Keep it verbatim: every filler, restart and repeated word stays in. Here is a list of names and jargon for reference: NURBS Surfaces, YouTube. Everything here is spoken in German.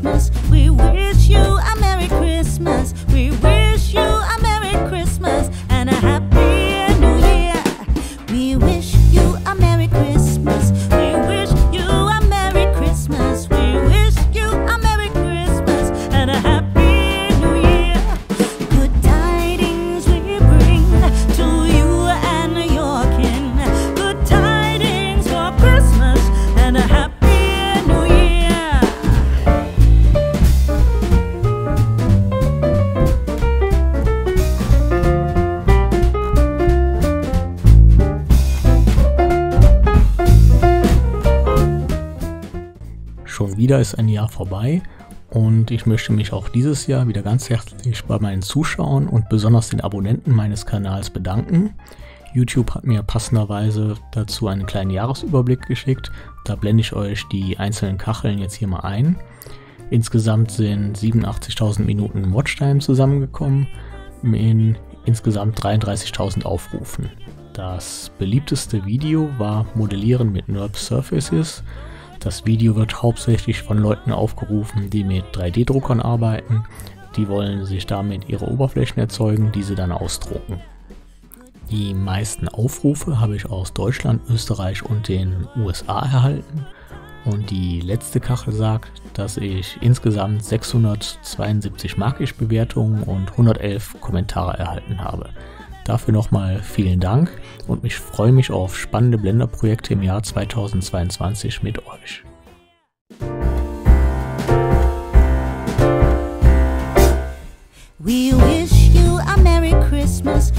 Christmas. We wish you a Merry Christmas. We wish you a Merry Christmas and a Happy New Year. We wish you a Merry Christmas. We wish you a Merry Christmas. We wish you a Merry Christmas and a Happy New Year. Good tidings we bring to you and your kin. Good tidings for Christmas and a Happy Schon wieder ist ein Jahr vorbei und ich möchte mich auch dieses Jahr wieder ganz herzlich bei meinen Zuschauern und besonders den Abonnenten meines Kanals bedanken. YouTube hat mir passenderweise dazu einen kleinen Jahresüberblick geschickt, da blende ich euch die einzelnen Kacheln jetzt hier mal ein. Insgesamt sind siebenundachtzigtausend Minuten Watchtime zusammengekommen in insgesamt dreiunddreißigtausend Aufrufen. Das beliebteste Video war Modellieren mit NURBS Surfaces. Das Video wird hauptsächlich von Leuten aufgerufen, die mit drei D Druckern arbeiten. Die wollen sich damit ihre Oberflächen erzeugen, die sie dann ausdrucken. Die meisten Aufrufe habe ich aus Deutschland, Österreich und den U S A erhalten. Und die letzte Kachel sagt, dass ich insgesamt sechshundertzweiundsiebzig Markisch-Bewertungen und hundertelf Kommentare erhalten habe. Dafür nochmal vielen Dank und ich freue mich auf spannende Blenderprojekte im Jahr zweitausendzweiundzwanzig mit euch. We wish you a Merry Christmas.